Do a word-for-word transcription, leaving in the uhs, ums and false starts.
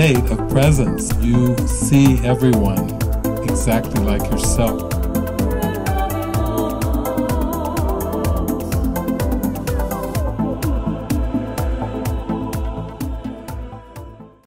state of presence, you see everyone exactly like yourself.